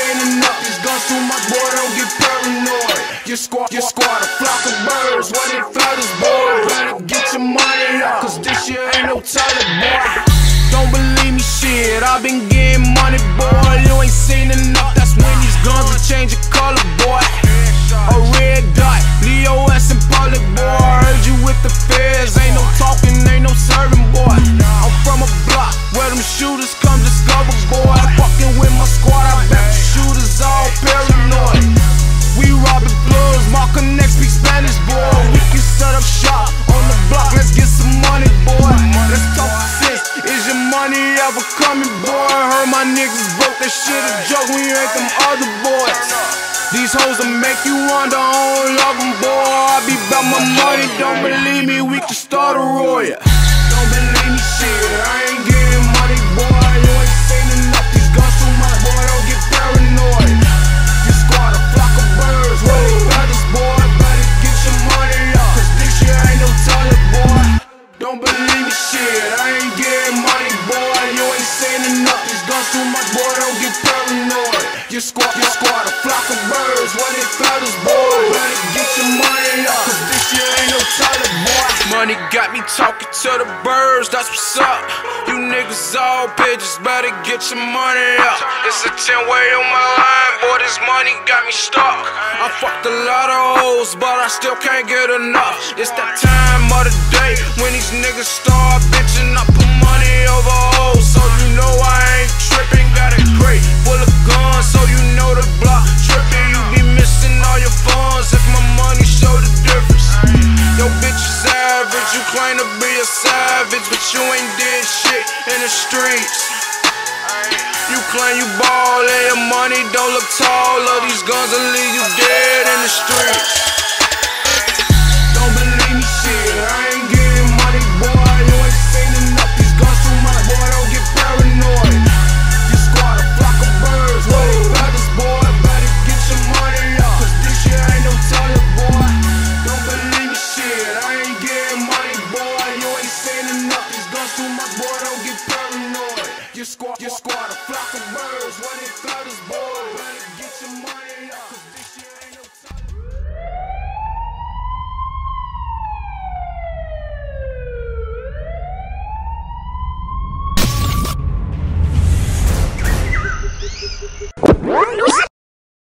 ain't enough. These guns too much, boy, don't get paranoid. Your squad, a flock of birds. What they flout is boy. Better get your money up, cause this year ain't no telling, boy. Don't believe me, shit, I've been getting money, boy. You ain't seen enough, that's when these guns will change your color, boy. A red dot, Leo S in public, boy. I heard you with the feds, ain't no talking, ain't no serving, boy. I'm from a block where them shooters come discover, boy. Fucking with my squad, I bet the shooters all paranoid. We robbing bloods, my connects speak Spanish, boy. We can set up shop on the block, let's get some money, boy. Let's talk sense, is your money ever coming, boy? I heard my niggas broke, that shit a joke, we ain't them other boys. These hoes will make you wonder, I don't love them, boy. I be bout my money, don't believe me, we can start a riot. Don't believe me, shit, I ain't getting money, boy. You ain't seen enough, these guns too much, boy, don't get paranoid. You squad a flock of birds, really brothers, boy. Better get your money up, cause this year ain't no telling, boy. Don't believe me, shit, I ain't getting money, boy. You ain't seen enough, these guns too much, boy, don't get paranoid. Your squad, a flock of birds, what it flutters, boy. Better get your money up, cause this year ain't no telling, boy. Money got me talking to the birds, that's what's up. You niggas all bitches, better get your money up. It's a 10-way on my line, boy, this money got me stuck. I fucked a lot of hoes, but I still can't get enough. It's that time of the day when these niggas start bitching. I put money over hoes, so you know I ain't tripping. Got a crate full of guns, so you know the block trippin', you be missing all your funds if my money show the difference. Yo bitch is average, you claim to be a savage, but you ain't did shit in the streets. You claim you ballin', your money don't look taller, these guns will leave you dead in the streets. Don't believe me, shit, I ain't getting money, boy. You ain't seen enough, these guns too much, boy, don't get paranoid. You squad a flock of birds, whoa. Your squad, a flock of birds, when it flutters, boy. Better get your money up, cause this shit ain't no time.